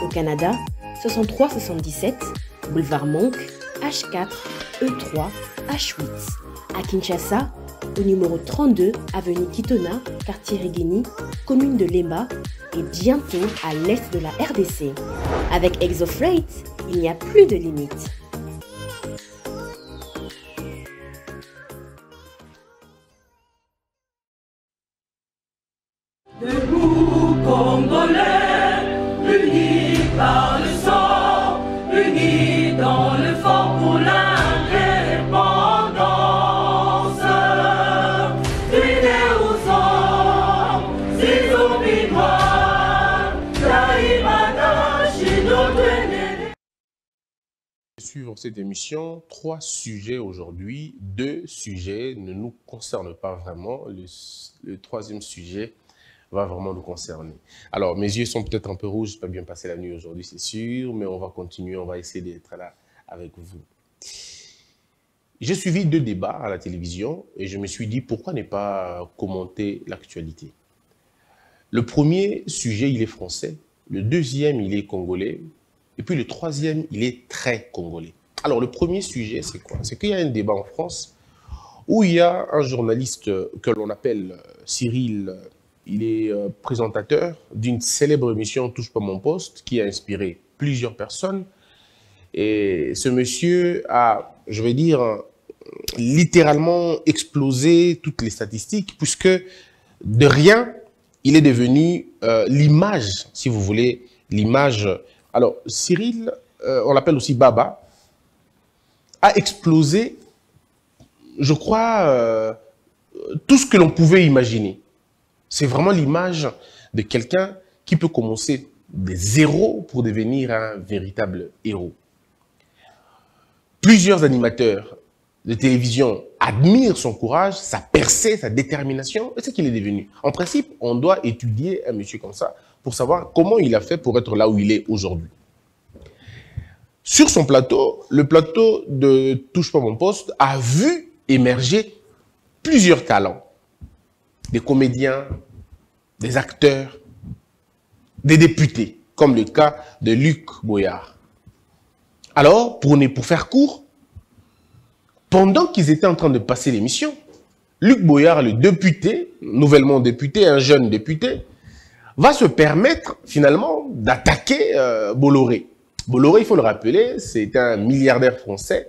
Au Canada, 6377, boulevard Monk, H4, E3, H8. À Kinshasa, au numéro 32, avenue Kitona, quartier Rigini, commune de Lemba, et bientôt à l'est de la RDC. Avec Exo Freight, il n'y a plus de limite. Debout, Congolais, unis par le sang, unis dans le fort pour l'indépendance. Unis aux hommes, s'ils ont mis droit, Taïmada, Chino, Tenere. Suivre cette émission, 3 sujets aujourd'hui. 2 sujets ne nous concernent pas vraiment. Le troisième sujet va vraiment nous concerner. Alors, mes yeux sont peut-être un peu rouges, je n'ai pas bien passé la nuit aujourd'hui, c'est sûr, mais on va continuer, on va essayer d'être là avec vous. J'ai suivi 2 débats à la télévision et je me suis dit, pourquoi ne pas commenter l'actualité? Le premier sujet, il est français, le deuxième, il est congolais, et puis le troisième, il est très congolais. Alors, le premier sujet, c'est quoi? C'est qu'il y a un débat en France où il y a un journaliste que l'on appelle Cyril. Il est présentateur d'une célèbre émission « Touche pas mon poste » qui a inspiré plusieurs personnes. Et ce monsieur a, je vais dire, littéralement explosé toutes les statistiques puisque de rien, il est devenu l'image, si vous voulez, l'image. Alors, Cyril, on l'appelle aussi Baba, a explosé, je crois, tout ce que l'on pouvait imaginer. C'est vraiment l'image de quelqu'un qui peut commencer de zéro pour devenir un véritable héros. Plusieurs animateurs de télévision admirent son courage, sa percée, sa détermination, et ce qu'il est devenu. En principe, on doit étudier un monsieur comme ça pour savoir comment il a fait pour être là où il est aujourd'hui. Sur son plateau, le plateau de Touche pas mon poste a vu émerger plusieurs talents. Des comédiens, des acteurs, des députés, comme le cas de Luc Boyard. Alors, pour faire court, pendant qu'ils étaient en train de passer l'émission, Luc Boyard, le député, nouvellement député, un jeune député, va se permettre finalement d'attaquer Bolloré. Bolloré, il faut le rappeler, c'est un milliardaire français,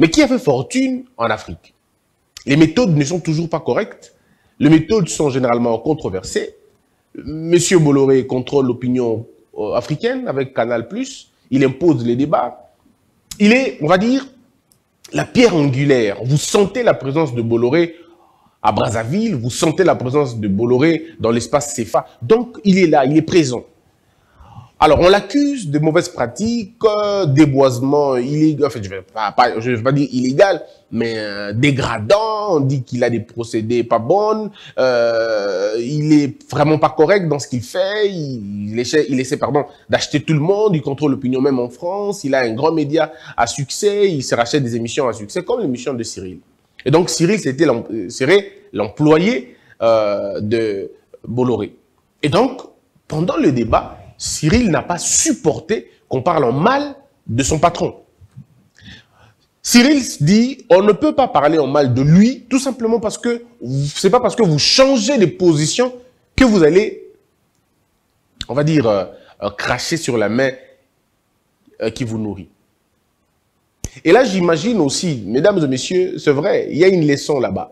mais qui a fait fortune en Afrique. Les méthodes ne sont toujours pas correctes. Les méthodes sont généralement controversées. Monsieur Bolloré contrôle l'opinion africaine avec Canal+. Il impose les débats. Il est, on va dire, la pierre angulaire. Vous sentez la présence de Bolloré à Brazzaville. Vous sentez la présence de Bolloré dans l'espace CFA. Donc, il est là, il est présent. Alors, on l'accuse de mauvaises pratiques, déboisement illégal, enfin, je ne vais pas dire illégal, mais dégradant, on dit qu'il a des procédés pas bons, il est vraiment pas correct dans ce qu'il fait, il essaie d'acheter tout le monde, il contrôle l'opinion même en France, il a un grand média à succès, il se rachète des émissions à succès, comme l'émission de Cyril. Et donc, Cyril, c'était l'employé de Bolloré. Et donc, pendant le débat, Cyril n'a pas supporté qu'on parle en mal de son patron. Cyril dit, on ne peut pas parler en mal de lui, tout simplement parce que c'est pas parce que vous changez les positions que vous allez, on va dire, cracher sur la main qui vous nourrit. Et là, j'imagine aussi, mesdames et messieurs, c'est vrai, il y a une leçon là-bas.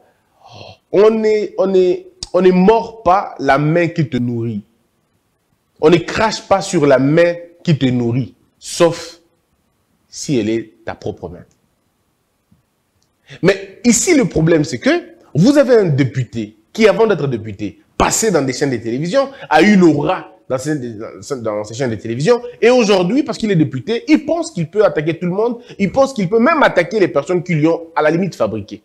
On ne mord pas la main qui te nourrit. On ne crache pas sur la main qui te nourrit, sauf si elle est ta propre main. Mais ici, le problème, c'est que vous avez un député qui, avant d'être député, passé dans des chaînes de télévision, a une aura dans ces chaînes de télévision. Et aujourd'hui, parce qu'il est député, il pense qu'il peut attaquer tout le monde. Il pense qu'il peut même attaquer les personnes qui lui ont, à la limite, fabriqué.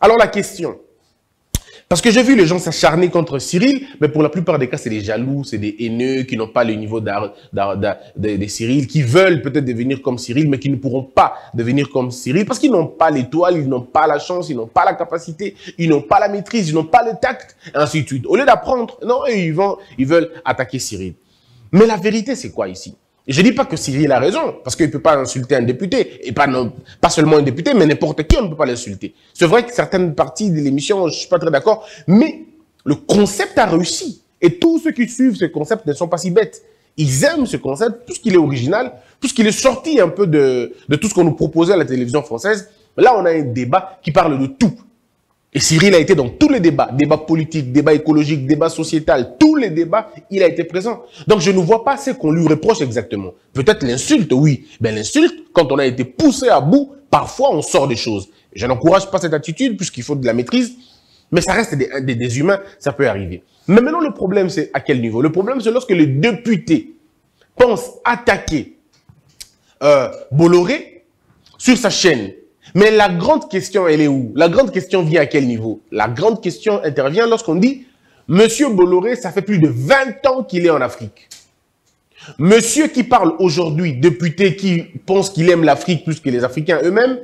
Alors la question, parce que j'ai vu les gens s'acharner contre Cyril, mais pour la plupart des cas, c'est des jaloux, c'est des haineux qui n'ont pas le niveau de Cyril, qui veulent peut-être devenir comme Cyril, mais qui ne pourront pas devenir comme Cyril, parce qu'ils n'ont pas l'étoile, ils n'ont pas la chance, ils n'ont pas la capacité, ils n'ont pas la maîtrise, ils n'ont pas le tact, et ainsi de suite. Au lieu d'apprendre, non, ils veulent attaquer Cyril. Mais la vérité, c'est quoi ici? Je ne dis pas que Cyril a raison, parce qu'il ne peut pas insulter un député, et pas seulement un député, mais n'importe qui, on ne peut pas l'insulter. C'est vrai que certaines parties de l'émission, je ne suis pas très d'accord, mais le concept a réussi. Et tous ceux qui suivent ce concept ne sont pas si bêtes. Ils aiment ce concept, puisqu'il est original, puisqu'il est sorti un peu de tout ce qu'on nous proposait à la télévision française. Là, on a un débat qui parle de tout. Et Cyril a été dans tous les débats, débats politiques, débats écologiques, débats sociétals, tous les débats, il a été présent. Donc je ne vois pas ce qu'on lui reproche exactement. Peut-être l'insulte, oui. Ben l'insulte, quand on a été poussé à bout, parfois on sort des choses. Je n'encourage pas cette attitude puisqu'il faut de la maîtrise, mais ça reste des humains, ça peut arriver. Mais maintenant le problème c'est à quel niveau? Le problème c'est lorsque les députés pensent attaquer Bolloré sur sa chaîne. Mais la grande question, elle est où? La grande question vient à quel niveau? La grande question intervient lorsqu'on dit « Monsieur Bolloré, ça fait plus de 20 ans qu'il est en Afrique. » Monsieur qui parle aujourd'hui, député qui pense qu'il aime l'Afrique plus que les Africains eux-mêmes,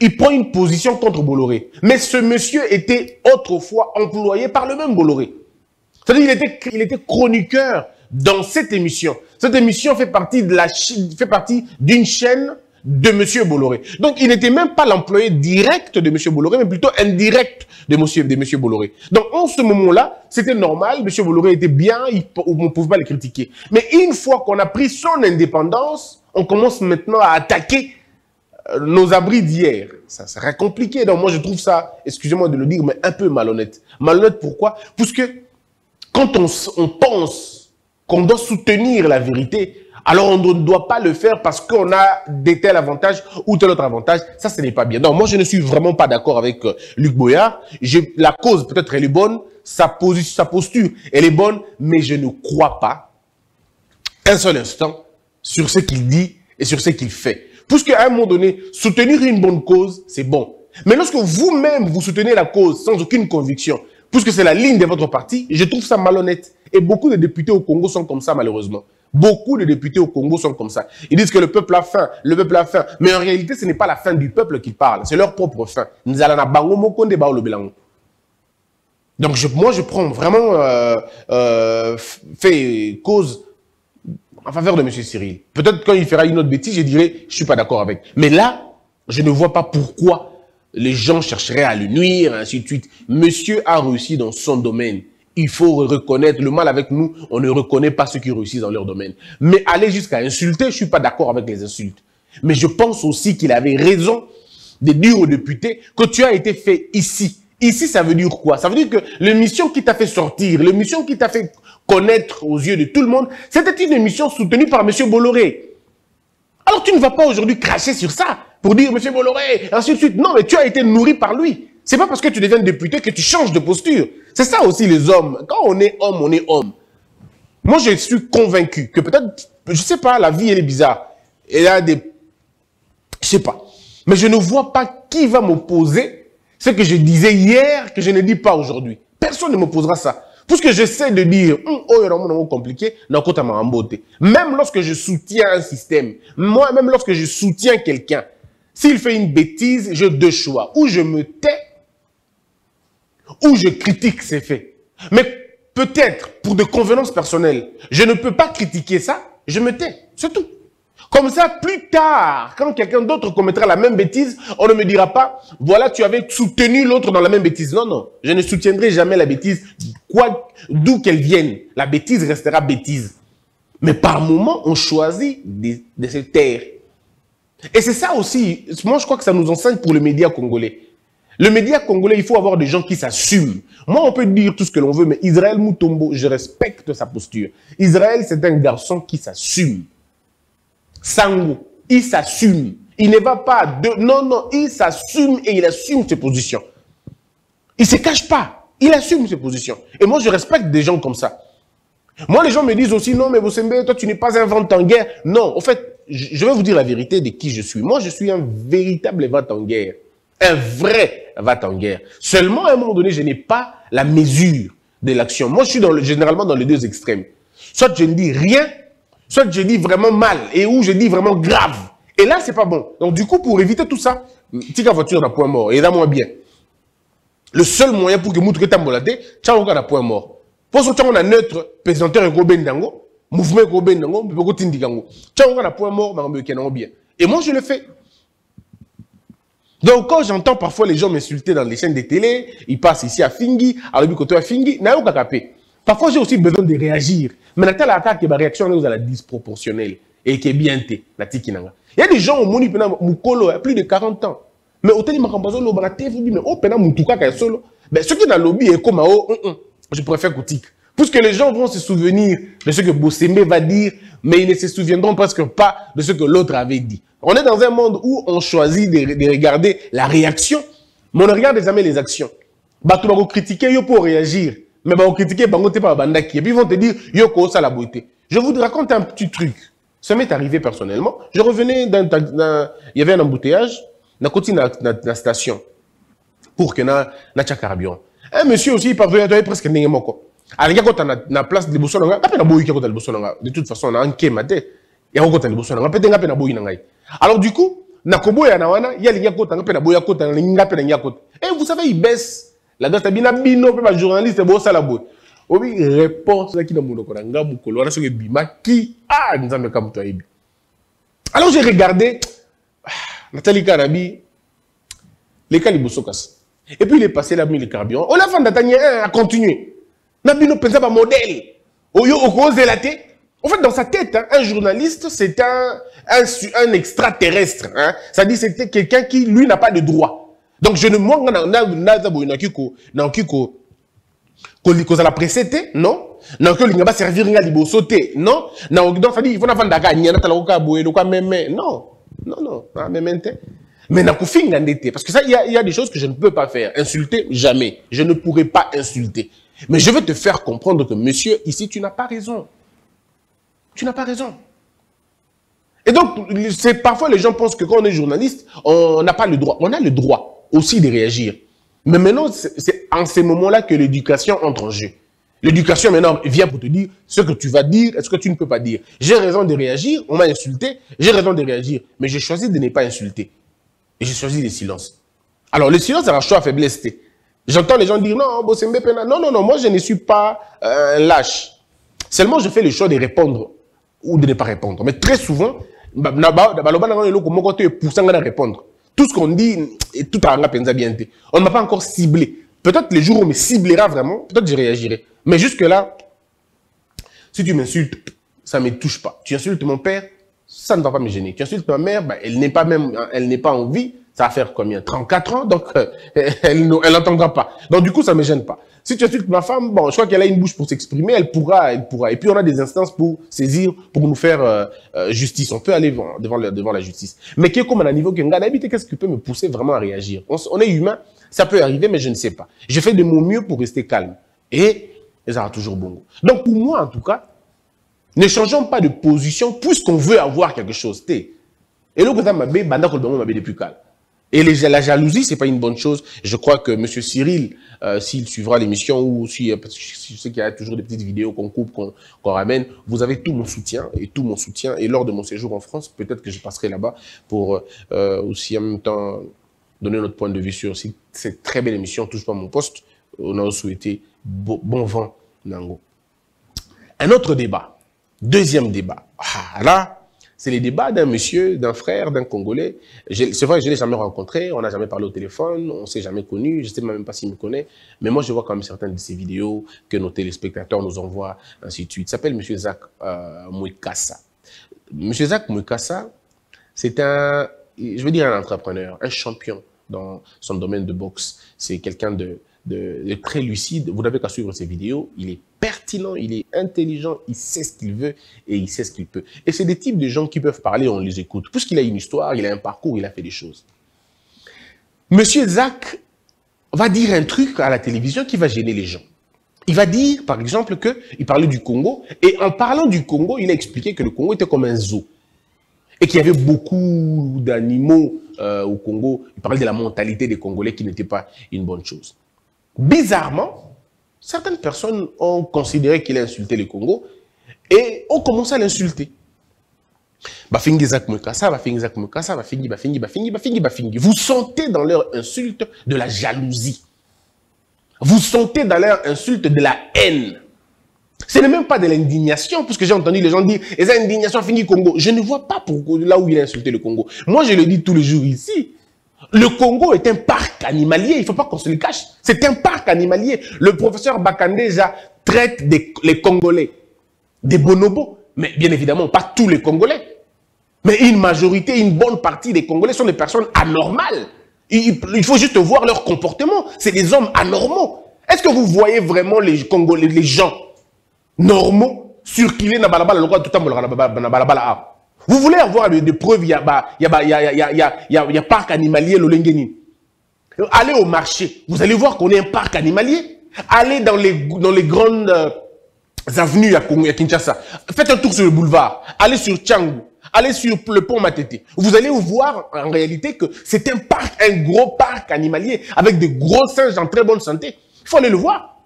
il prend une position contre Bolloré. Mais ce monsieur était autrefois employé par le même Bolloré. C'est-à-dire qu'il était chroniqueur dans cette émission. Cette émission fait partie d'une chaîne de M. Bolloré. Donc, il n'était même pas l'employé direct de M. Bolloré, mais plutôt indirect de M. Bolloré. Donc, en ce moment-là, c'était normal, M. Bolloré était bien, on ne pouvait pas le critiquer. Mais une fois qu'on a pris son indépendance, on commence maintenant à attaquer nos abris d'hier. Ça sera compliqué. Donc, moi, je trouve ça, excusez-moi de le dire, mais un peu malhonnête. Malhonnête, pourquoi? Parce que quand on pense qu'on doit soutenir la vérité, alors on ne doit pas le faire parce qu'on a des tels avantages ou tel autre avantage. Ça, ce n'est pas bien. Non, moi, je ne suis vraiment pas d'accord avec Luc Boyard. La cause, peut-être, elle est bonne. Sa posture, elle est bonne. Mais je ne crois pas un seul instant sur ce qu'il dit et sur ce qu'il fait. Puisqu'à un moment donné, soutenir une bonne cause, c'est bon. Mais lorsque vous-même, vous soutenez la cause sans aucune conviction, puisque c'est la ligne de votre parti, je trouve ça malhonnête. Et beaucoup de députés au Congo sont comme ça, malheureusement. Beaucoup de députés au Congo sont comme ça. Ils disent que le peuple a faim. Mais en réalité, ce n'est pas la faim du peuple qui parle, c'est leur propre faim. Donc moi, je prends vraiment fait cause en faveur de M. Cyril. Peut-être quand il fera une autre bêtise, je dirai, je ne suis pas d'accord avec. Mais là, je ne vois pas pourquoi les gens chercheraient à le nuire, ainsi de suite. Monsieur a réussi dans son domaine. Il faut reconnaître le mal avec nous, on ne reconnaît pas ceux qui réussissent dans leur domaine. Mais aller jusqu'à insulter, je ne suis pas d'accord avec les insultes. Mais je pense aussi qu'il avait raison de dire aux députés que tu as été fait ici. Ici, ça veut dire quoi? Ça veut dire que l'émission qui t'a fait sortir, l'émission qui t'a fait connaître aux yeux de tout le monde, c'était une émission soutenue par M. Bolloré. Alors tu ne vas pas aujourd'hui cracher sur ça pour dire M. Bolloré, ainsi de suite. Non, mais tu as été nourri par lui. C'est pas parce que tu deviens député que tu changes de posture. C'est ça aussi les hommes. Quand on est homme, on est homme. Moi, je suis convaincu que peut-être, je sais pas, la vie, elle est bizarre. Elle a des... Je sais pas. Mais je ne vois pas qui va m'opposer ce que je disais hier que je ne dis pas aujourd'hui. Personne ne m'opposera ça. Puisque j'essaie de dire, oh, il y a un moment compliqué, même lorsque je soutiens un système, moi, même lorsque je soutiens quelqu'un, s'il fait une bêtise, j'ai deux choix. Ou je me tais, où je critique ces faits. Mais peut-être, pour des convenances personnelles, je ne peux pas critiquer ça, je me tais, c'est tout. Comme ça, plus tard, quand quelqu'un d'autre commettra la même bêtise, on ne me dira pas, voilà, tu avais soutenu l'autre dans la même bêtise. Non, non, je ne soutiendrai jamais la bêtise, quoi, d'où qu'elle vienne. La bêtise restera bêtise. Mais par moment, on choisit de se taire. Et c'est ça aussi, moi je crois que ça nous enseigne pour les médias congolais. Le média congolais, il faut avoir des gens qui s'assument. Moi, on peut dire tout ce que l'on veut, mais Israël Mutombo, je respecte sa posture. Israël, c'est un garçon qui s'assume. Sango, il s'assume. Il ne va pas de... Non, non, il s'assume et il assume ses positions. Il ne se cache pas. Il assume ses positions. Et moi, je respecte des gens comme ça. Moi, les gens me disent aussi, non, mais Bosembe, toi, tu n'es pas un vent en guerre. Non, en fait, je vais vous dire la vérité de qui je suis. Moi, je suis un véritable vent en guerre. Un vrai vent en guerre. Seulement, à un moment donné, je n'ai pas la mesure de l'action. Moi, je suis généralement dans les deux extrêmes. Soit je ne dis rien, soit je dis vraiment mal, et où je dis vraiment grave. Et là, c'est pas bon. Donc, du coup, pour éviter tout ça, tika voiture n'a point mort, et là, moi, bien. Le seul moyen pour que Moutouké Tambolade, tchao, n'a point mort. Pour ce temps, on a neutre, présenteur et Gobendango, mouvement Gobendango, Bogotindigango. Tchao, n'a point mort, mais on bien. Et moi, je le fais. Donc, quand j'entends parfois les gens m'insulter dans les chaînes de télé, ils passent ici à Fingi, à l'Obicoto à Fingi, n'a pas capé. Parfois, j'ai aussi besoin de réagir. Mais la telle attaque, ma réaction est à la disproportionnelle. Et qui est bien té, la tikinanga. Il y a des gens au monde, ils ont plus de 40 ans. Mais au téléphone, ils ont solo. Mais ceux qui sont dans le lobby, ils ont je préfère Koutik. Puisque les gens vont se souvenir de ce que Bosembe va dire, mais ils ne se souviendront presque pas de ce que l'autre avait dit. On est dans un monde où on choisit de regarder la réaction, mais on ne regarde jamais les actions. Bah, tu vas critiquer, yo pour réagir. Mais bah, on critiquer, bah, on pas bandaki. Et puis ils vont te dire, yo, c'est ça la beauté. Je vous raconte un petit truc. Ça m'est arrivé personnellement. Je revenais d'un il y avait un embouteillage, na côté de la station, pour que na tcha carburant. Un monsieur aussi, il parvenait à doyer presque n'importe quoi. Quand on a la place de Bossonanga, pas peine à boire quand on a Bossonanga. De toute façon, on a un kémate. Il y a quand on a Bossonanga, pas peine à boire n'angai. Alors du coup, na kobo ya na wana, il y a les gars quand on a peine à boire quand on a les gars peine à boire. Et vous savez, il baisse. La date est bien habillée, non pas journaliste, bon ça la boue. Oui, réponse à qui dans mon coranga, mon colorage sur le bima qui a nous avons comme toi. Alors j'ai regardé Nathalie Karabi, les Kalibousokas. Et puis il est passé la mine de carburant. On a fait un à continuer. Nabino pense à modèle. Oyo Oko Zelaté. En fait, dans sa tête, hein, un journaliste, c'est un extraterrestre. Hein. Ça dit c'était quelqu'un qui, lui, n'a pas de droit. Donc je ne manque pas qu'on a précédé, non? Non, que l'ingaba servir à libo sauter, non? Non, donc, il faut n'avoir d'agagné, il faut n'avoir d'agagné, non? Non, non, même mais n'a qu'au fin d'endetté. Parce que ça, il y a des choses que je ne peux pas faire. Insulter, jamais. Je ne pourrai pas insulter. Mais je veux te faire comprendre que, monsieur, ici, tu n'as pas raison. Tu n'as pas raison. Et donc, parfois, les gens pensent que quand on est journaliste, on n'a pas le droit. On a le droit aussi de réagir. Mais maintenant, c'est en ces moments-là que l'éducation entre en jeu. L'éducation, maintenant, vient pour te dire ce que tu vas dire et ce que tu ne peux pas dire. J'ai raison de réagir, on m'a insulté, j'ai raison de réagir, mais j'ai choisi de ne pas insulter. Et j'ai choisi le silence. Alors, le silence, c'est un choix à faiblesse. J'entends les gens dire, non, Bosembe Pena, non, non, non, moi, je ne suis pas lâche. Seulement, je fais le choix de répondre ou de ne pas répondre. Mais très souvent, répondre. Tout ce qu'on dit, et tout à la bien. On ne m'a pas encore ciblé. Peut-être les jours où on me ciblera vraiment, peut-être je réagirai. Mais jusque-là, si tu m'insultes, ça ne me touche pas. Tu insultes mon père, ça ne va pas me gêner. Tu insultes ma mère, bah, elle n'est pas même, elle n'est pas en vie. Ça va faire combien 34 ans, donc elle n'entendra pas. Donc du coup, ça ne me gêne pas. Si tu insultes ma femme, bon, je crois qu'elle a une bouche pour s'exprimer, elle pourra, Et puis on a des instances pour saisir, pour nous faire justice. On peut aller devant la justice. Mais comme à un niveau qu'est-ce qui peut me pousser vraiment à réagir? On est humain, ça peut arriver, mais je ne sais pas. Je fais de mon mieux pour rester calme. Et ça aura toujours bon goût. Donc pour moi, en tout cas, ne changeons pas de position puisqu'on veut avoir quelque chose. Et le côté m'a plus calme. Et la jalousie, c'est pas une bonne chose. Je crois que M. Cyril, s'il suivra l'émission ou si, parce que je sais qu'il y a toujours des petites vidéos qu'on coupe, qu'on ramène, vous avez tout mon soutien et tout mon soutien. Et lors de mon séjour en France, peut-être que je passerai là-bas pour aussi en même temps donner notre point de vue sur cette très belle émission. Touche pas mon poste. On a souhaité bon vent, Nango. Un autre débat, deuxième débat. Ah, là. C'est les débats d'un monsieur, d'un frère, d'un Congolais. C'est vrai que je ne l'ai jamais rencontré, on n'a jamais parlé au téléphone, on ne s'est jamais connu, je ne sais même pas s'il me connaît. Mais moi, je vois quand même certaines de ces vidéos que nos téléspectateurs nous envoient, ainsi de suite. Il s'appelle M. Zack Moukassa. M. Zack Moukassa, c'est un entrepreneur, un champion dans son domaine de boxe. C'est quelqu'un de très lucide. Vous n'avez qu'à suivre ses vidéos, il est pertinent, il est intelligent, il sait ce qu'il veut et il sait ce qu'il peut. Et c'est des types de gens qui peuvent parler, on les écoute. Puisqu'il a une histoire, il a un parcours, il a fait des choses. Monsieur Zack va dire un truc à la télévision qui va gêner les gens. Il va dire, par exemple, qu'il parlait du Congo, et en parlant du Congo, il a expliqué que le Congo était comme un zoo, et qu'il y avait beaucoup d'animaux au Congo. Il parlait de la mentalité des Congolais qui n'était pas une bonne chose. Bizarrement, certaines personnes ont considéré qu'il a insulté le Congo, et ont commencé à l'insulter. Vous sentez dans leur insulte de la jalousie. Vous sentez dans leur insulte de la haine. Ce n'est même pas de l'indignation, puisque j'ai entendu les gens dire « Et ça, indignation finit Congo ». Je ne vois pas pourquoi là où il a insulté le Congo. Moi, je le dis tous les jours ici. Le Congo est un parc animalier. Il ne faut pas qu'on se le cache. C'est un parc animalier. Le professeur Bakandeja traite les Congolais des bonobos. Mais bien évidemment, pas tous les Congolais. Mais une majorité, une bonne partie des Congolais sont des personnes anormales. Il faut juste voir leur comportement. C'est des hommes anormaux. Est-ce que vous voyez vraiment les Congolais, les gens normaux, circuler dans le droit tout le temps? Vous voulez avoir des preuves, il y a parc animalier, l'Olengeni. Allez au marché, vous allez voir qu'on est un parc animalier. Allez dans les grandes avenues à Kinshasa. Faites un tour sur le boulevard. Allez sur Tchangu. Allez sur le pont Matete. Vous allez voir en réalité que c'est un parc, un gros parc animalier avec des gros singes en très bonne santé. Il faut aller le voir.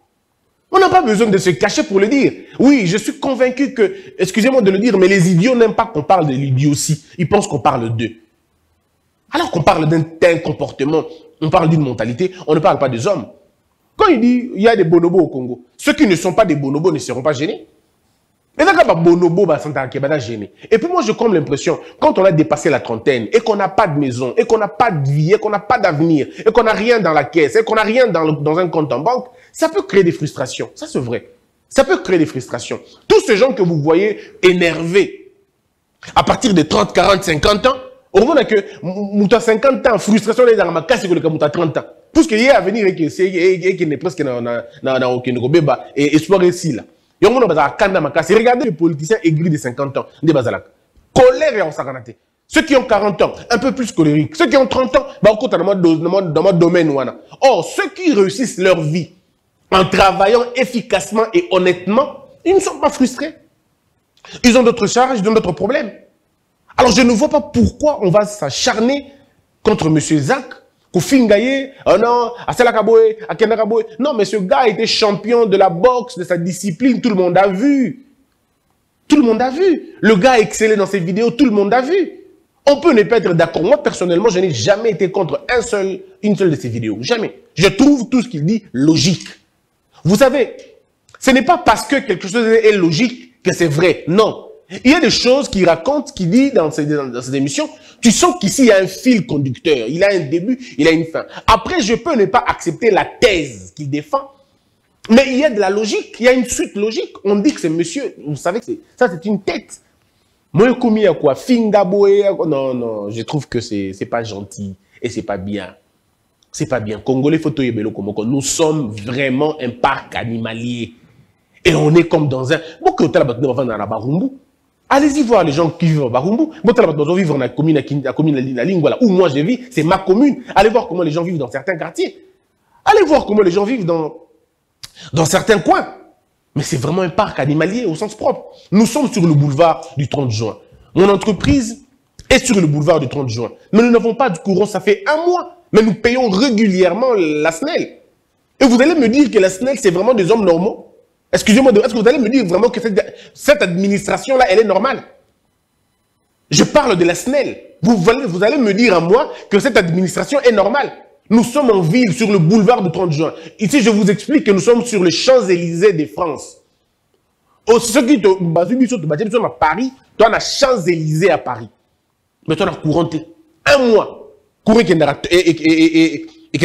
On n'a pas besoin de se cacher pour le dire. Oui, je suis convaincu que, excusez-moi de le dire, mais les idiots n'aiment pas qu'on parle de l'idiotie. Ils pensent qu'on parle d'eux. Alors qu'on parle d'un tel comportement, on parle d'une mentalité, on ne parle pas des hommes. Quand il dit il y a des bonobos au Congo, ceux qui ne sont pas des bonobos ne seront pas gênés. Mais d'accord, bonobo, gêné. Et puis moi, je comme l'impression, quand on a dépassé la trentaine, et qu'on n'a pas de maison, et qu'on n'a pas de vie, et qu'on n'a pas d'avenir, et qu'on n'a rien dans la caisse, et qu'on n'a rien dans un compte en banque, ça peut créer des frustrations. Ça, c'est vrai. Ça peut créer des frustrations. Tous ces gens que vous voyez énervés, à partir de 30, 40, 50 ans, on voit que, mouta 50 ans, frustration, les armes, c'est que le mouta 30 ans. Puisque il y a à venir, et qu'il n'est presque dans aucun gobéba, et espoir ici, là. Regardez les politiciens aigris de 50 ans, des Bazalak. Colère et en sacanate. Ceux qui ont 40 ans, un peu plus colérique. Ceux qui ont 30 ans, dans mon domaine. Or, ceux qui réussissent leur vie en travaillant efficacement et honnêtement, ils ne sont pas frustrés. Ils ont d'autres charges, ils ont d'autres problèmes. Alors, je ne vois pas pourquoi on va s'acharner contre M. Zack. Non, mais ce gars était champion de la boxe, de sa discipline, tout le monde a vu. Tout le monde a vu. Le gars excellait dans ses vidéos, tout le monde a vu. On peut ne pas être d'accord. Moi, personnellement, je n'ai jamais été contre une seule de ses vidéos. Jamais. Je trouve tout ce qu'il dit logique. Vous savez, ce n'est pas parce que quelque chose est logique que c'est vrai. Non. Il y a des choses qu'il raconte, qu'il dit dans ses émissions. Tu sens qu'ici, il y a un fil conducteur. Il a un début, il a une fin. Après, je peux ne pas accepter la thèse qu'il défend. Mais il y a de la logique. Il y a une suite logique. On dit que c'est monsieur. Vous savez que ça, c'est une tête. Moi, commis à quoi? Fingaboé. Non, non. Je trouve que c'est pas gentil. Et c'est pas bien. C'est pas bien. Congolais, Fotoyebelo, Komoko. Nous sommes vraiment un parc animalier. Et on est comme dans un... Beaucoup de gens. Allez-y voir les gens qui vivent en Barumbu. Ils vivent dans la commune, la ligne, voilà, où moi je vis, c'est ma commune. Allez voir comment les gens vivent dans certains quartiers. Allez voir comment les gens vivent dans certains coins. Mais c'est vraiment un parc animalier au sens propre. Nous sommes sur le boulevard du 30 juin. Mon entreprise est sur le boulevard du 30 juin. Mais nous n'avons pas de courant, ça fait un mois. Mais nous payons régulièrement la SNEL. Et vous allez me dire que la SNEL, c'est vraiment des hommes normaux? Excusez-moi, est-ce que vous allez me dire vraiment que cette administration-là, elle est normale? Je parle de la SNEL. Vous allez me dire à moi que cette administration est normale. Nous sommes en ville, sur le boulevard du 30 juin. Ici, je vous explique que nous sommes sur les Champs-Élysées de France. Ceux qui sont à Paris, toi, on a Champs-Élysées à Paris. Mais toi, on a couranté. Un mois. Courir qu'il y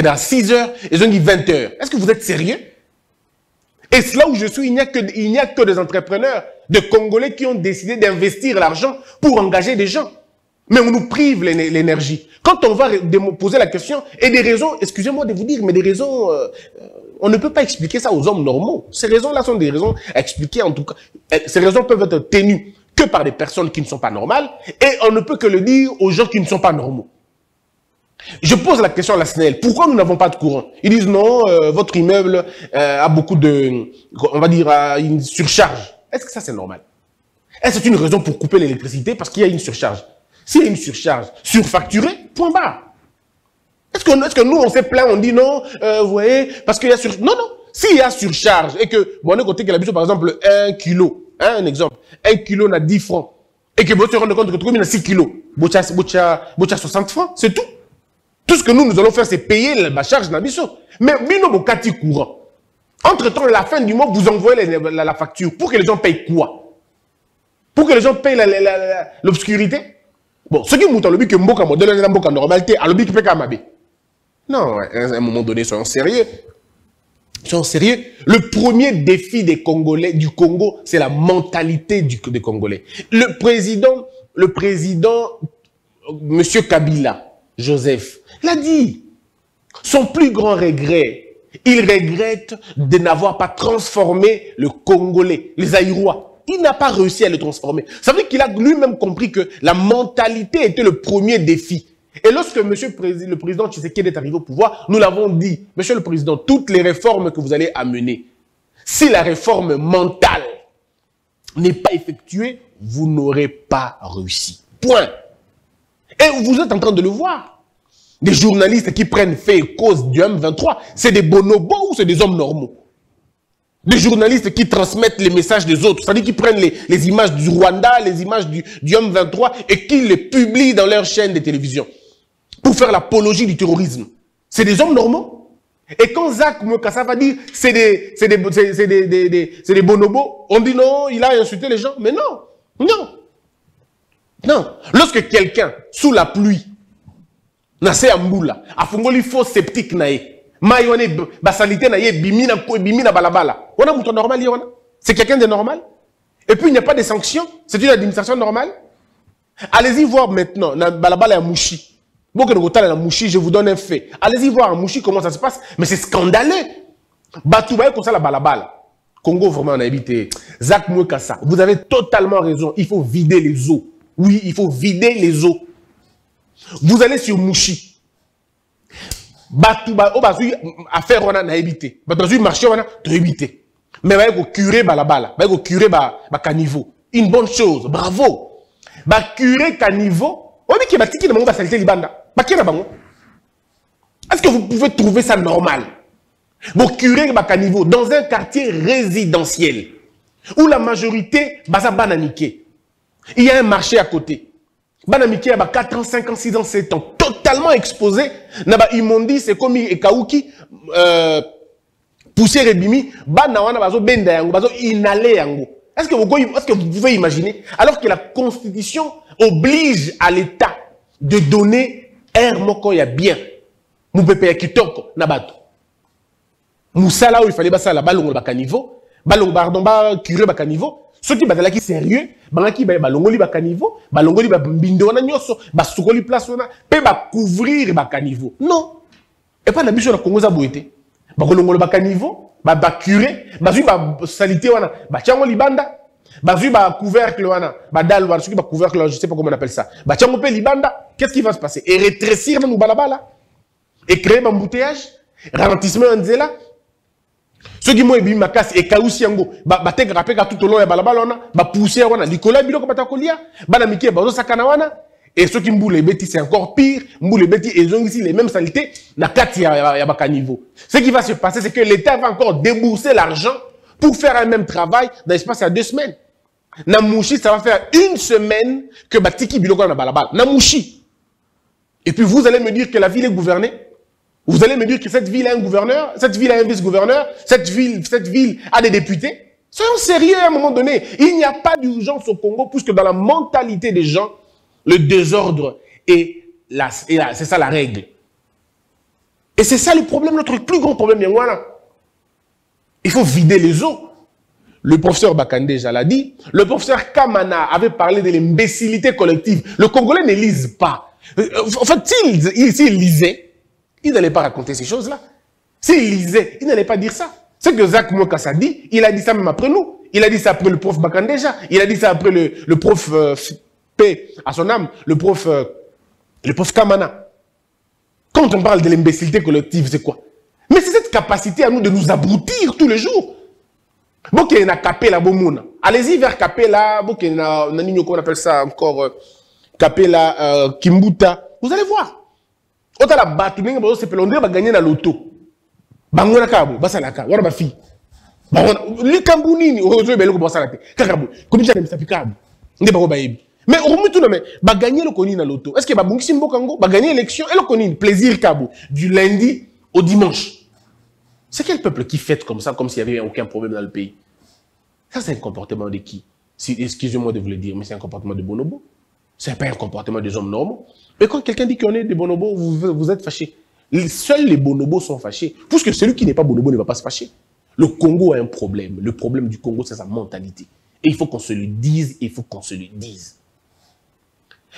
a 6 heures, ils ont dit 20 heures. Est-ce que vous êtes sérieux? Et là où je suis, il n'y a que des entrepreneurs, des Congolais qui ont décidé d'investir l'argent pour engager des gens. Mais on nous prive l'énergie. Quand on va poser la question, et des raisons, excusez-moi de vous dire, mais des raisons, on ne peut pas expliquer ça aux hommes normaux. Ces raisons-là sont des raisons à expliquer, en tout cas. Ces raisons peuvent être tenues que par des personnes qui ne sont pas normales, et on ne peut que le dire aux gens qui ne sont pas normaux. Je pose la question à la SNEL, pourquoi nous n'avons pas de courant? Ils disent non, votre immeuble a beaucoup de, on va dire, une surcharge. Est-ce que ça c'est normal? Est-ce que c'est une raison pour couper l'électricité parce qu'il y a une surcharge? S'il y a une surcharge, surfacturée, point barre. Est-ce que nous on s'est plaint, on dit non, vous voyez, parce qu'il y a surcharge? Non, non. S'il y a surcharge et que, bon, on a côté que la bise, par exemple, 1 kilo, hein, un exemple, 1 kilo n'a 10 francs, et que vous se rendez compte que tout le monde a 6 kilos, vous avez 60 francs, c'est tout. Tout ce que nous allons faire, c'est payer la charge d'ambition. Mais nous avons quatre courants. Entre-temps, à la fin du mois, vous envoyez la facture. Pour que les gens payent quoi? Pour que les gens payent l'obscurité? Bon, ce qui est le but que Mboka modèle est en normalité, à l'objet qui peut Kamabé. Non, à un moment donné, soyons sérieux. Soyons sérieux. Le premier défi des Congolais, du Congo, c'est la mentalité des Congolais. Le président, M. Kabila, Joseph, l'a dit. Son plus grand regret, il regrette de n'avoir pas transformé le Congolais, les Aïrois. Il n'a pas réussi à le transformer. Ça veut dire qu'il a lui-même compris que la mentalité était le premier défi. Et lorsque monsieur le président Tshisekedi est arrivé au pouvoir, nous l'avons dit, monsieur le président, toutes les réformes que vous allez amener, si la réforme mentale n'est pas effectuée, vous n'aurez pas réussi. Point. Et vous êtes en train de le voir. Des journalistes qui prennent fait et cause du M23, c'est des bonobos ou c'est des hommes normaux? Des journalistes qui transmettent les messages des autres, c'est-à-dire qui prennent les images du Rwanda, les images du M23 et qui les publient dans leur chaîne de télévision pour faire l'apologie du terrorisme. C'est des hommes normaux. Et quand Zack Moukassa va dire c'est des bonobos, on dit non, il a insulté les gens. Mais non, non. Non, lorsque quelqu'un, sous la pluie, n'a se amboula, a fongoli faux sceptique nae, maïone basalité nae, bimina balabala, on a mouton normal, c'est quelqu'un de normal. Et puis il n'y a pas de sanctions, c'est une administration normale. Allez-y voir maintenant, balabala et mouchi. Je vous donne un fait. Allez-y voir à mouchi comment ça se passe, mais c'est scandaleux. Batoubaye comme ça la balabala. Congo vraiment on a habité. Zack Moukassa, vous avez totalement raison, il faut vider les eaux. Oui, il faut vider les eaux. Vous allez sur Mouchi. Batouba, oh, bazui, affaire, on a évité. Bazui, marché, on a évité. Mais, bah, il curé, bah, la balle. Bah, il curé, bah, caniveau. Une bonne chose. Bravo. Bah, curé, caniveau. On dit qu'il y a qui demande à saleté l'ibanda. Bah, qui est là-bas? Est-ce que vous pouvez trouver ça normal? Bon, curé, bah, caniveau. Dans un quartier résidentiel. Où la majorité, bah, ça, bananiqué. Il y a un marché à côté. Banamiki a 4 ans, 5 ans, 6 ans, 7 ans. Totalement exposé. Naba immondi, c'est comme Ekauki, poussière et bimi. Banawana bazo benda yango, bazo inale yango. Est-ce que vous pouvez imaginer? Alors que la Constitution oblige à l'État de donner un moko ya bien. Moupepe ya kitoko, nabato. Moussala où il fallait basala, balongo baka niveau. Balongo, pardon, ba curé baka niveau. Ceux qui sont sérieux, qui balongoli bakanivo, balongoli bindona nyoso, basukoli plasona, pe ba couvrir bakanivo. Non. Et pas la biche de la Congo Zabouete. Bakolongolo bakanivo, ba curé, bazui ba salité wana, ba chango libanda, bazui ba couvercle wana, ba dalwa, ceux qui ba couvercle, je sais pas comment on appelle ça. Ba chango pe libanda, qu'est-ce qui va se passer? Et rétrécir dans nos balabala. Et créer un embouteillage, ralentissement en zela. Ceux qui m'ont émis ma casse et kaousiango, bah t'es grappé tout au long et balabalona, bah poussé wana, Nicolas Bilo Kobatakolia, bah namiki, bah Sakanawana, et ceux qui m'boulent les bêtises, c'est encore pire, m'boulent les bêtises, ils ont ici les mêmes saletés, la carte y'a baka niveau. Ce qui va se passer, c'est que l'État va encore débourser l'argent pour faire un même travail dans l'espace à 2 semaines. Namouchi, ça va faire 1 semaine que bah Tiki Bilo Kobana balabal. Namouchi. Et puis vous allez me dire que la ville est gouvernée. Vous allez me dire que cette ville a un gouverneur, cette ville a un vice-gouverneur, cette ville a des députés. Soyons sérieux à un moment donné. Il n'y a pas d'urgence au Congo, puisque dans la mentalité des gens, le désordre est c'est ça la règle. Et c'est ça le problème, notre plus grand problème. Il faut vider les eaux. Le professeur Bakandeja l'a dit. Le professeur Kamana avait parlé de l'imbécilité collective. Le Congolais ne lise pas. En fait, s'il lisait, il n'allait pas raconter ces choses-là. S'il lisait, il n'allait pas dire ça. C'est que Zack Moukassa dit, il a dit ça même après nous. Il a dit ça après le prof Bakandeja. Il a dit ça après le prof, paix à son âme, le prof Kamana. Quand on parle de l'imbécilité collective, c'est quoi? Mais c'est cette capacité à nous de nous abrutir tous les jours. Allez-y vers Kapela, on appelle ça encore Kapela, Kimbuta. Vous allez voir. On va gagner dans l'auto. Mais on gagner le conin dans l'auto. Est-ce que va gagner l'élection et le conin plaisir Kabo du lundi au dimanche? C'est quel peuple qui fête comme ça, comme s'il n'y avait aucun problème dans le pays? Ça, c'est un comportement de qui? Excusez-moi de vous le dire, mais c'est un comportement de bonobo. Ce n'est pas un comportement des hommes normaux. Mais quand quelqu'un dit qu'on est des bonobos, vous êtes fâchés. Seuls les bonobos sont fâchés. Puisque celui qui n'est pas bonobo ne va pas se fâcher. Le Congo a un problème. Le problème du Congo, c'est sa mentalité. Et il faut qu'on se le dise, et il faut qu'on se le dise.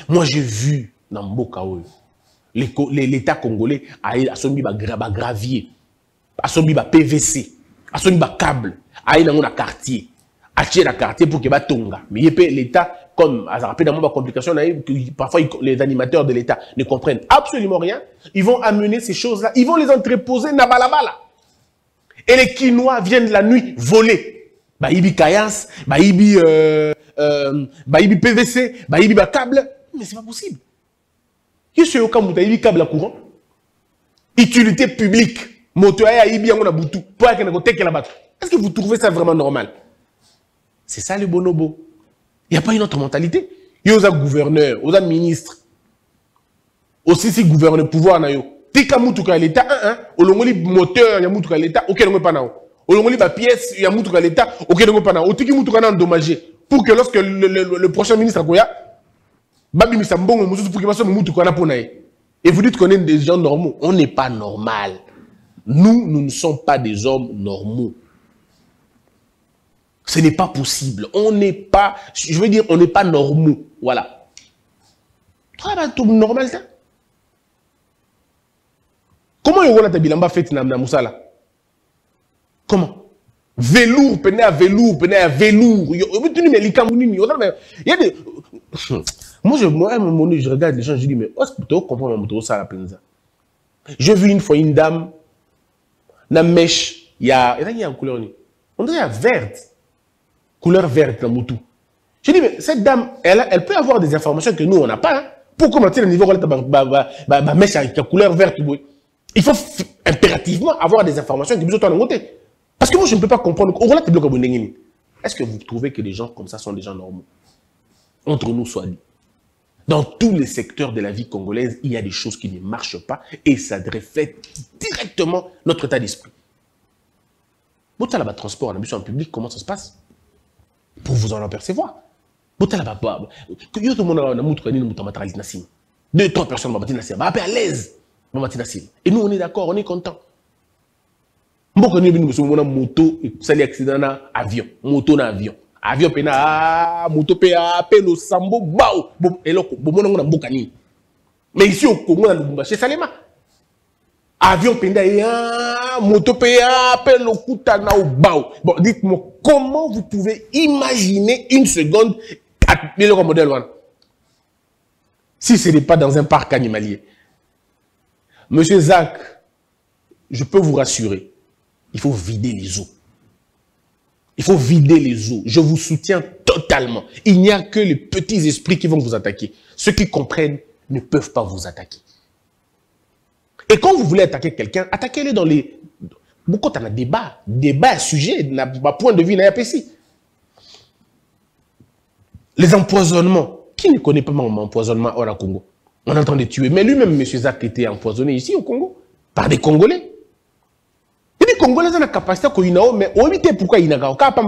Moi, j'ai vu dans Mbokaoui, l'État congolais a sommi gravier. Assomi ba PVC, assomi ba câble, aïe dans un quartier, acheter un quartier pour que ba tonga. Mais l'État, comme rapidement par complication, parfois les animateurs de l'État ne comprennent absolument rien. Ils vont amener ces choses-là, ils vont les entreposer na balabala. Et les Kinois viennent la nuit voler. Ba ibi Kayas, ba ibi PVC, ba ibi ba câble. Mais c'est pas possible. Qu'est-ce que vous avez dit câble à courant? Utilité publique. Est-ce que vous trouvez ça vraiment normal? C'est ça le bonobo. Il n'y a pas une autre mentalité. Il y a des gouverneurs, des ministres. Aussi, si gouverneur pouvoir, tika mutuka l'État, olongoli moteur, ya mutuka l'État, ok, n'ongo pas nao. Olongoli ba pièce, ya mutuka l'État, ok, n'ongo pas nao. Otiki mutuka na endommagé. Pour que lorsque le prochain ministre akoya, babi misambongo, moussous, pour qu'il passe mutuka na ponae. Et vous dites qu'on est des gens normaux. On n'est pas normal. Nous ne sommes pas des hommes normaux. Ce n'est pas possible. On n'est pas, je veux dire, on n'est pas normaux. Voilà. Ah bah, tout normal, ça. Comment Yoro Tabilamba fait Namna Moussala? Comment? Velours, pené à velours, pené à velours. Moi, à un moment donné, je regarde les gens, je dis, mais est-ce que tu comprends mon ça à la plaine? J'ai vu une fois une dame, la mèche, il y a une couleur, on dirait verte, couleur verte dans Moutou. Je dis, mais cette dame, elle peut avoir des informations que nous, on n'a pas. Hein? Pour commenter le niveau, la mèche avec la couleur verte, il faut impérativement avoir des informations qui sont besoin de monter. Parce que moi, je ne peux pas comprendre. Est-ce que vous trouvez que les gens comme ça sont des gens normaux? Entre nous, soit dit. Dans tous les secteurs de la vie congolaise, il y a des choses qui ne marchent pas et ça reflète directement notre état d'esprit. Botalaba transport en ambition publique, comment ça se passe? Pour vous en apercevoir. Botalaba bab. Yo tout le monde a un moutre ni nous matérialise Nassim. 2 ou 3 personnes matin Nassim. Bah à l'aise. Matin Nassim. Et nous on est d'accord, on est content. Mboko ni bino so mona moto et ça les accident na avion, moto na avion. Avion pena, moto pea, pelo sambo, bao, eloko, bomonango na mbokani. Mais ici au Congo, dans le Lubumbashi, Salema. Avion pena, moto pea, pelo kutana ou bao. Bon, dites-moi, comment vous pouvez imaginer une seconde le modèle one? Si ce n'est pas dans un parc animalier. Monsieur Zack, je peux vous rassurer, il faut vider les eaux. Il faut vider les eaux. Je vous soutiens totalement. Il n'y a que les petits esprits qui vont vous attaquer. Ceux qui comprennent ne peuvent pas vous attaquer. Et quand vous voulez attaquer quelqu'un, attaquez-le dans les... Quand on a débat à sujet, à point de vue, il y a PC. Les empoisonnements. Qui ne connaît pas mon empoisonnement hors à Congo? On est en train de tuer. Mais lui-même, M. Zack, était empoisonné ici au Congo par des Congolais. Congolais ont la capacité qu'on y a, mais on évite pourquoi il n'y a pas. Tout le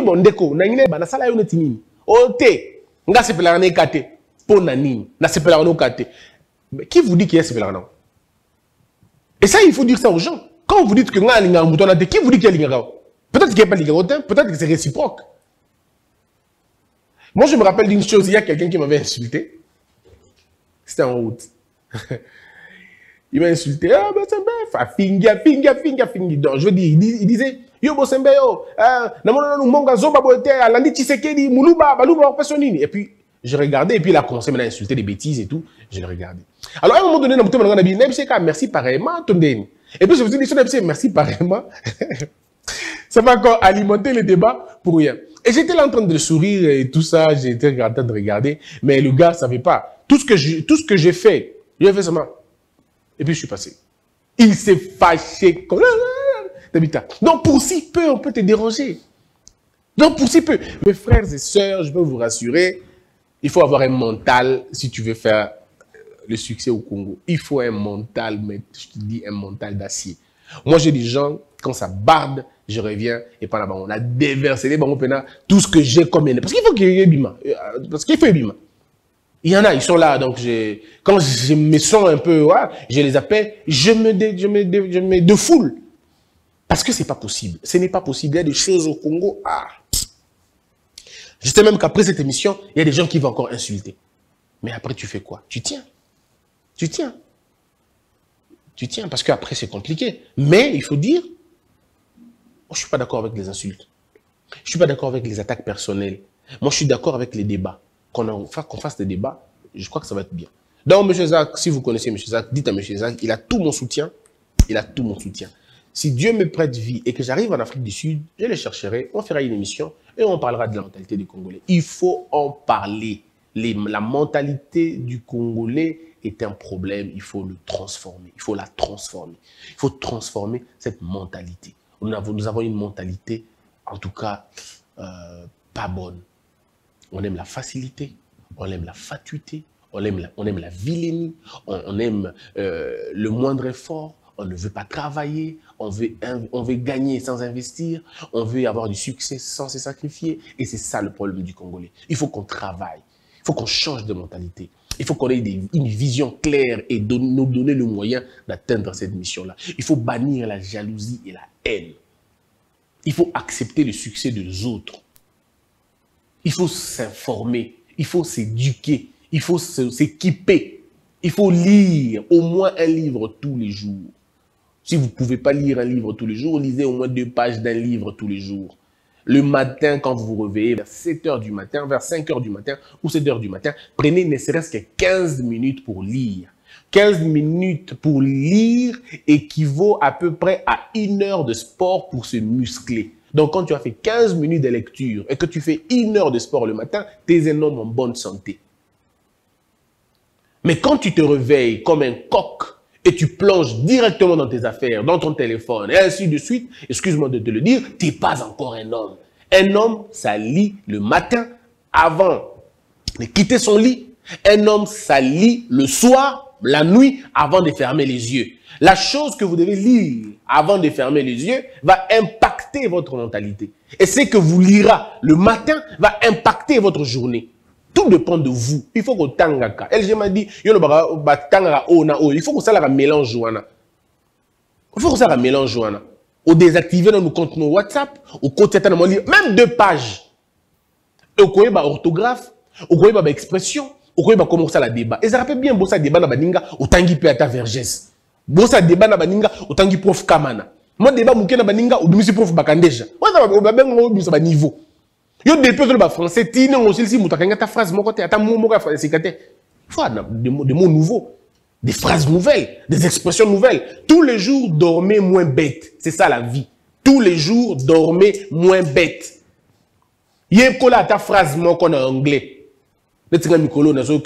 monde déco, n'ayez pas la salle à une tini. Oté, n'a se pela en écarté, ponani, n'a se pela en écarté. Mais qui vous dit qu'il y a ce pela non? Et ça, il faut dire ça aux gens. Quand vous dites que n'a l'ingénieur un bouton à qui vous dit qu'il y a l'ingénieur? Peut-être qu'il n'y a pas l'ingénieur, peut-être que c'est réciproque. Moi, je me rappelle d'une chose. Il y a quelqu'un qui m'avait insulté. C'était en route. Il m'a insulté. Ah, Bosembe, finga. Donc, je veux dire, il disait, yo, Bosembe, yo, namonano, monga, zoba, boete, alandi, Tshisekedi, moulouba, balouba, personne. Et puis, Je regardais et puis il a commencé à insulter des bêtises et tout. Je le regardais. Alors à un moment donné, on a dit, merci pareillement. Et puis je vous ai dit, merci pareillement. Ça va encore alimenter le débat pour rien. Et j'étais là en train de sourire et tout ça. J'étais en train de regarder. Mais le gars ne savait pas. Tout ce que j'ai fait, il a fait seulement. Et puis je suis passé. Il s'est fâché. Donc pour si peu, on peut te déranger. Donc pour si peu. Mes frères et sœurs, je veux vous rassurer. Il faut avoir un mental si tu veux faire le succès au Congo. Il faut un mental, mais je te dis un mental d'acier. Moi, j'ai des gens, quand ça barde, je reviens et par là-bas, on a déversé les bambous pénales, tout ce que j'ai comme énergie. Parce qu'il faut qu'il y ait bima. Parce qu'il faut bima. Il y en a, ils sont là, donc quand je me sens un peu, ouais, je les appelle, je me défoule. Parce que ce n'est pas possible. Ce n'est pas possible. Il y a des choses au Congo. Ah. Je sais même qu'après cette émission, il y a des gens qui vont encore insulter. Mais après, tu fais quoi? Tu tiens. Tu tiens. Tu tiens, parce qu'après, c'est compliqué. Mais il faut dire, moi, je ne suis pas d'accord avec les insultes. Je ne suis pas d'accord avec les attaques personnelles. Moi, je suis d'accord avec les débats. Qu'on fasse des débats, je crois que ça va être bien. Donc, M. Zack, si vous connaissez M. Zack, dites à M. Zack, il a tout mon soutien. Il a tout mon soutien. Si Dieu me prête vie et que j'arrive en Afrique du Sud, je les chercherai, on fera une émission et on parlera de la mentalité du Congolais. Il faut en parler. La mentalité du Congolais est un problème, il faut le transformer, il faut la transformer. Il faut transformer cette mentalité. Nous avons une mentalité, en tout cas, pas bonne. On aime la facilité, on aime la fatuité, on aime la vilainie, on aime le moindre effort. On ne veut pas travailler, on veut gagner sans investir, on veut avoir du succès sans se sacrifier. Et c'est ça le problème du Congolais. Il faut qu'on travaille, il faut qu'on change de mentalité. Il faut qu'on ait une vision claire et nous donner le moyen d'atteindre cette mission-là. Il faut bannir la jalousie et la haine. Il faut accepter le succès des autres. Il faut s'informer, il faut s'éduquer, il faut s'équiper. Il faut lire au moins un livre tous les jours. Si vous ne pouvez pas lire un livre tous les jours, lisez au moins 2 pages d'un livre tous les jours. Le matin, quand vous vous réveillez, vers 7 h du matin, vers 5 h du matin ou 7 h du matin, prenez ne serait-ce que 15 minutes pour lire. 15 minutes pour lire équivaut à peu près à 1 heure de sport pour se muscler. Donc, quand tu as fait 15 minutes de lecture et que tu fais 1 heure de sport le matin, tu es un homme en bonne santé. Mais quand tu te réveilles comme un coq et tu plonges directement dans tes affaires, dans ton téléphone, et ainsi de suite, excuse-moi de te le dire, tu n'es pas encore un homme. Un homme, ça lit le matin avant de quitter son lit. Un homme, ça lit le soir, la nuit, avant de fermer les yeux. La chose que vous devez lire avant de fermer les yeux va impacter votre mentalité. Et ce que vous lirez le matin va impacter votre journée. Tout dépend de vous. Il faut que tangaka. LG m'a dit, il faut que ça la mélange Joana. Il faut que ça la mélange Joana. Ou désactiver dans nos comptes WhatsApp, ou côté même 2 pages. Au quoi ba orthographe, au quoi ba expression, au quoi ba comment ça la débat. Et ça rappelle bien bossa débat na baninga ou tangi pe ata vergesse. Bossa débat na baninga ou tangi prof Kamana. Moi débat mouké na baninga ou demi prof Bakandeja. Moi ça va ben on niveau. Yo dépose le français, tu n'as pas ta phrase, mon côté, à ta phrase, c'est des mots nouveaux, des phrases nouvelles, des expressions nouvelles. Tous les jours, dormez moins bête. C'est ça la vie. Tous les jours, dormez moins bête. Yé kola ta phrase, mon en anglais. Les tigres micolo, ceux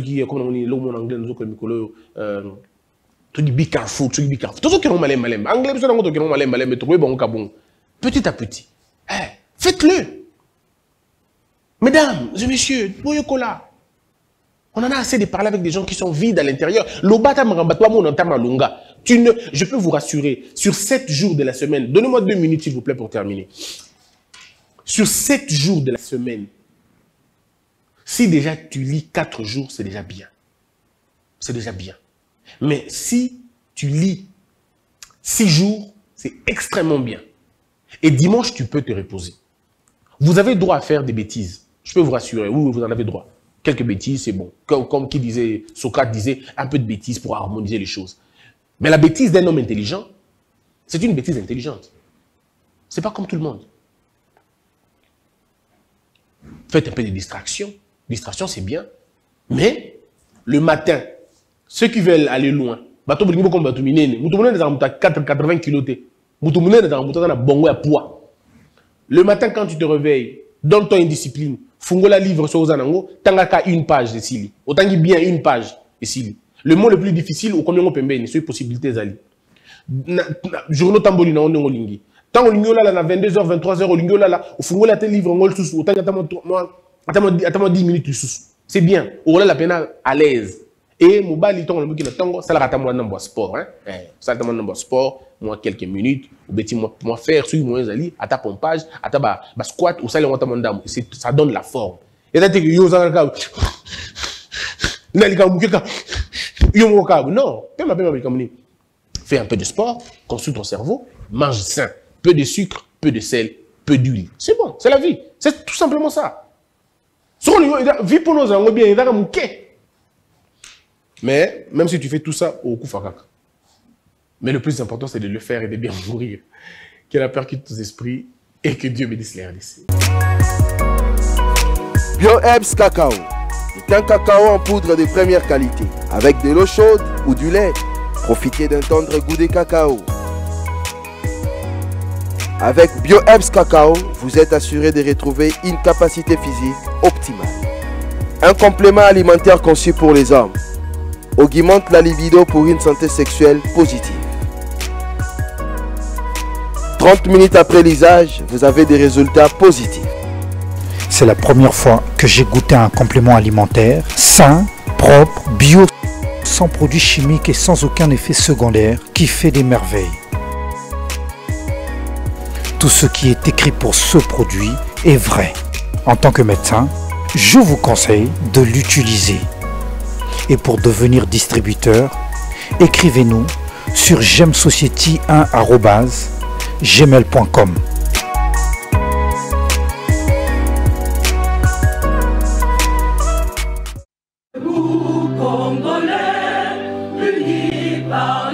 qui, comme on dit, l'homme en anglais, nous sommes micolo, tout qui bicarfou, tout qui bicarfou. Tout ce qui est malem, anglais, tout ce qui est malem, mais trouvez bon cabon. Petit à petit. Faites-le. Mesdames et messieurs, on en a assez de parler avec des gens qui sont vides à l'intérieur. Je peux vous rassurer, sur 7 jours de la semaine, donnez-moi 2 minutes s'il vous plaît pour terminer. Sur 7 jours de la semaine, si déjà tu lis 4 jours, c'est déjà bien. C'est déjà bien. Mais si tu lis 6 jours, c'est extrêmement bien. Et dimanche, tu peux te reposer. Vous avez droit à faire des bêtises. Je peux vous rassurer, oui, vous en avez droit. Quelques bêtises, c'est bon. Comme qui disait, Socrate disait, un peu de bêtises pour harmoniser les choses. Mais la bêtise d'un homme intelligent, c'est une bêtise intelligente. C'est pas comme tout le monde. Faites un peu de distraction, Distraction, c'est bien. Mais le matin, ceux qui veulent aller loin, bateau bringo comme bateau miné, moutoumouné dans 80 kilos, moutoumouné dans un bon poids. Le matin, quand tu te réveilles, donne-toi une discipline. Fungola livre sur Ozanango, tangaka une page de Sili. Autant qu'il bien une page de Sili. Le mot le plus difficile, ou combien on peut mener, c'est une possibilité d'Ali. Journaux tambolina, on est en ligne. Tant on est là, 22h, 23h, on est là, on fungola tes livres, on est sous, autant qu'il y a 10 minutes sous. C'est bien. On est la peine à l'aise. Et mobile, on est en train de sport. Ça, on est en sport. Moi, quelques minutes, ou bien, moi, faire sur moi, ali, à ta pompage, à ta squat, ou ça, ça donne la forme. Et ça, tu non, fais un peu de sport, construis ton cerveau, mange sain, peu de sucre, peu de sel, peu d'huile. C'est bon, c'est la vie. C'est tout simplement ça. Vie pour nous, on est bien, on est. Mais même si tu fais tout ça, au coup, mais le plus important, c'est de le faire et de bien mourir. Que la peur quitte tes esprits et que Dieu bénisse les RDC. Bioherbs Cacao est un cacao en poudre de première qualité, avec de l'eau chaude ou du lait. Profitez d'un tendre goût de cacao. Avec Bioherbs Cacao, vous êtes assuré de retrouver une capacité physique optimale. Un complément alimentaire conçu pour les hommes. Augmente la libido pour une santé sexuelle positive. 30 minutes après l'usage, vous avez des résultats positifs. C'est la première fois que j'ai goûté un complément alimentaire sain, propre, bio, sans produits chimiques et sans aucun effet secondaire qui fait des merveilles. Tout ce qui est écrit pour ce produit est vrai. En tant que médecin, je vous conseille de l'utiliser. Et pour devenir distributeur, écrivez-nous sur gemsociety1@gmail.com. Nous, Congolais, unis par